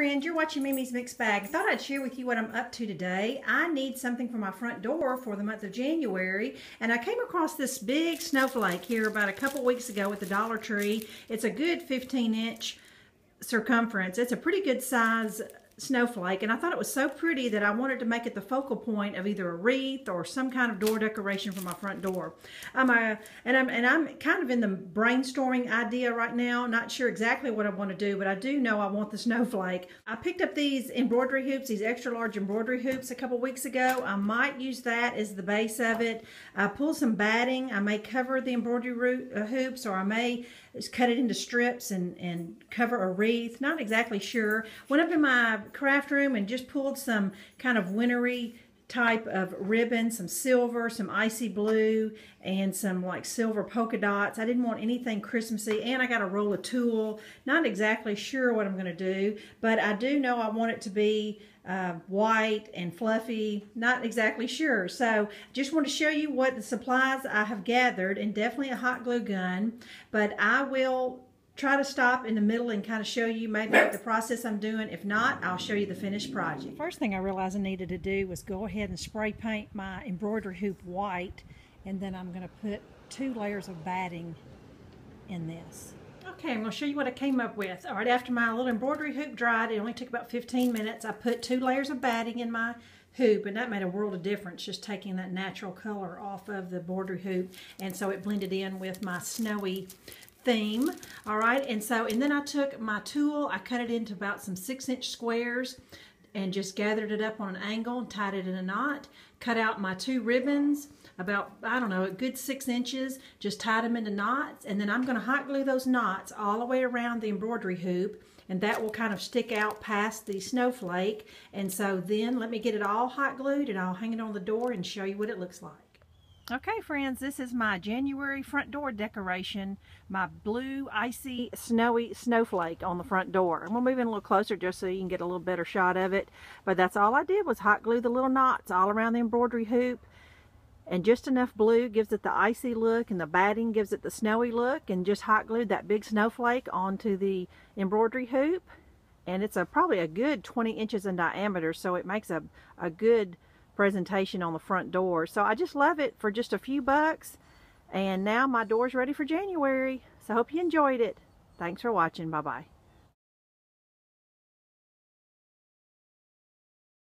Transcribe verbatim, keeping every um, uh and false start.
friend, you're watching Mimi's Mixed Bag. I thought I'd share with you what I'm up to today. I need something for my front door for the month of January, and I came across this big snowflake here about a couple weeks ago at the Dollar Tree. It's a good fifteen inch circumference. It's a pretty good size snowflake, and I thought it was so pretty that I wanted to make it the focal point of either a wreath or some kind of door decoration for my front door. I'm a, and, I'm, and I'm kind of in the brainstorming idea right now, not sure exactly what I want to do, but I do know I want the snowflake. I picked up these embroidery hoops, these extra large embroidery hoops a couple weeks ago. I might use that as the base of it. I pulled some batting. I may cover the embroidery hoops, or I may cut it into strips and, and cover a wreath. Not exactly sure. Went up in my craft room and just pulled some kind of wintry type of ribbon, some silver, some icy blue, and some like silver polka dots. I didn't want anything Christmassy, and I got a roll of tulle. Not exactly sure what I'm going to do, but I do know I want it to be uh, white and fluffy. Not exactly sure. So just want to show you what the supplies I have gathered, and definitely a hot glue gun, but I will try to stop in the middle and kind of show you maybe the process I'm doing. If not, I'll show you the finished project. First thing I realized I needed to do was go ahead and spray paint my embroidery hoop white, and then I'm going to put two layers of batting in this. Okay, I'm going to show you what I came up with. All right, after my little embroidery hoop dried, it only took about fifteen minutes. I put two layers of batting in my hoop, and that made a world of difference, just taking that natural color off of the embroidery hoop, and so it blended in with my snowy theme. All right, and so and then I took my tulle, I cut it into about some six inch squares and just gathered it up on an angle and tied it in a knot. Cut out my two ribbons about, I don't know, a good six inches, just tied them into knots, and then I'm going to hot glue those knots all the way around the embroidery hoop, and that will kind of stick out past the snowflake. And so then let me get it all hot glued, and I'll hang it on the door and show you what it looks like. Okay friends, this is my January front door decoration, my blue, icy, snowy snowflake on the front door. I'm going to move in a little closer just so you can get a little better shot of it. But that's all I did was hot glue the little knots all around the embroidery hoop. And just enough blue gives it the icy look, and the batting gives it the snowy look. And just hot glued that big snowflake onto the embroidery hoop. And it's a, probably a good twenty inches in diameter, so it makes a, a good presentation on the front door. So I just love it for just a few bucks, and now my door's ready for January. So I hope you enjoyed it. Thanks for watching. Bye bye.